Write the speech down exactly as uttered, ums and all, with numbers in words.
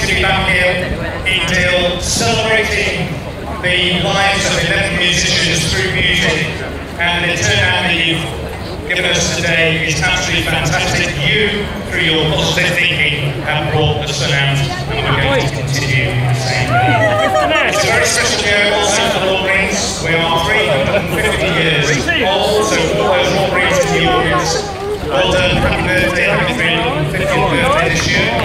delighted to be back here in Deal, celebrating the lives of eleven musicians through music, and the turnout that you've given us today is absolutely fantastic. You, through your positive thinking, have brought the sun out, and we're going to continue the same way. It's a very special year also for the Lord Rings. We are three hundred fifty years old, so all those Lord Rings in the audience, well done, happy birthday, happy three hundred fiftieth birthday this year.